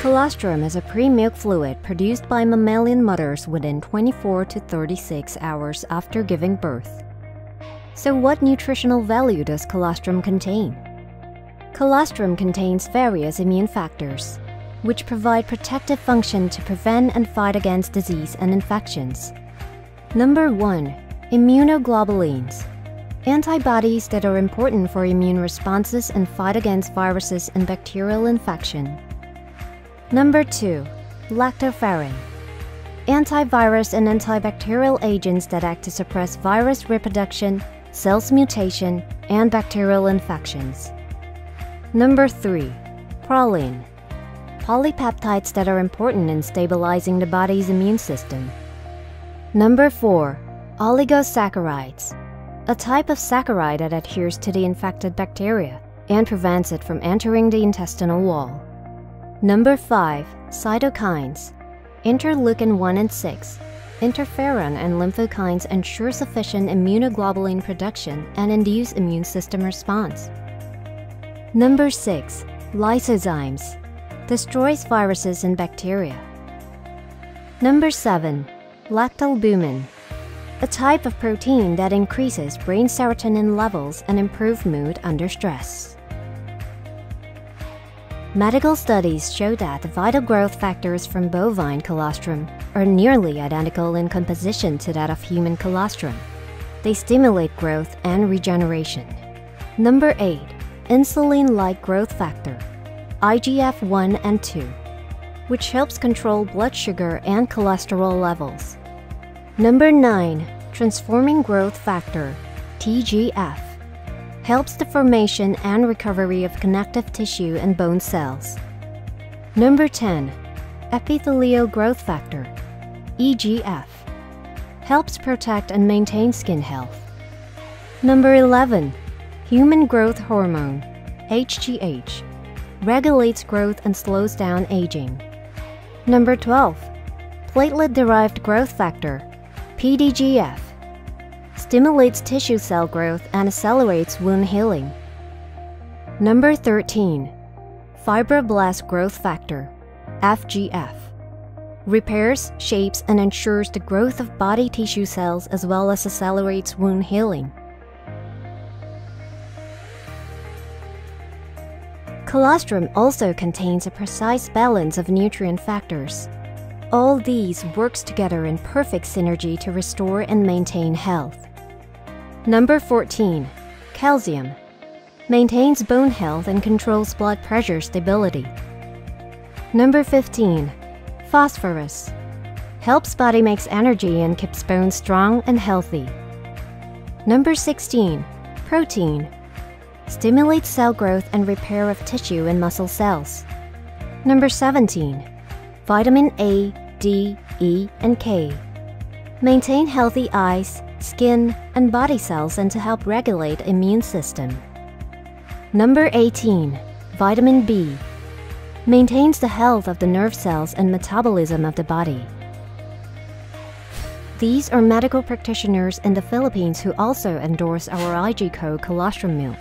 Colostrum is a pre-milk fluid produced by mammalian mothers within 24 to 36 hours after giving birth. So what nutritional value does colostrum contain? Colostrum contains various immune factors, which provide protective function to prevent and fight against disease and infections. Number 1. Immunoglobulins. Antibodies that are important for immune responses and fight against viruses and bacterial infection. Number 2. Lactoferrin. Antivirus and antibacterial agents that act to suppress virus reproduction, cells mutation, and bacterial infections. Number 3. Proline. Polypeptides that are important in stabilizing the body's immune system. Number 4. Oligosaccharides. A type of saccharide that adheres to the infected bacteria and prevents it from entering the intestinal wall. Number 5. Cytokines. Interleukin 1 and 6, Interferon and lymphokines ensure sufficient immunoglobulin production and induce immune system response. Number 6. Lysozymes. Destroys viruses and bacteria. Number 7. Lactalbumin. A type of protein that increases brain serotonin levels and improves mood under stress. Medical studies show that the vital growth factors from bovine colostrum are nearly identical in composition to that of human colostrum. They stimulate growth and regeneration. Number 8. Insulin-like growth factor, IGF-1 and 2, which helps control blood sugar and cholesterol levels. Number 9. Transforming growth factor, TGF. Helps the formation and recovery of connective tissue and bone cells. Number 10. Epithelial growth factor, EGF. Helps protect and maintain skin health. Number 11. Human growth hormone, HGH. Regulates growth and slows down aging. Number 12. Platelet-derived growth factor, PDGF. Stimulates tissue cell growth and accelerates wound healing. Number 13. Fibroblast Growth Factor, FGF. Repairs, shapes, and ensures the growth of body tissue cells as well as accelerates wound healing. Colostrum also contains a precise balance of nutrient factors. All these works together in perfect synergy to restore and maintain health. Number 14. Calcium. Maintains bone health and controls blood pressure stability. Number 15. Phosphorus. Helps body makes energy and keeps bones strong and healthy. Number 16. Protein. Stimulates cell growth and repair of tissue and muscle cells. Number 17. Vitamin A, D, E, and K. Maintain healthy eyes, skin, and body cells and to help regulate immune system. Number 18. Vitamin B. Maintains the health of the nerve cells and metabolism of the body. These are medical practitioners in the Philippines who also endorse our IgCo colostrum milk.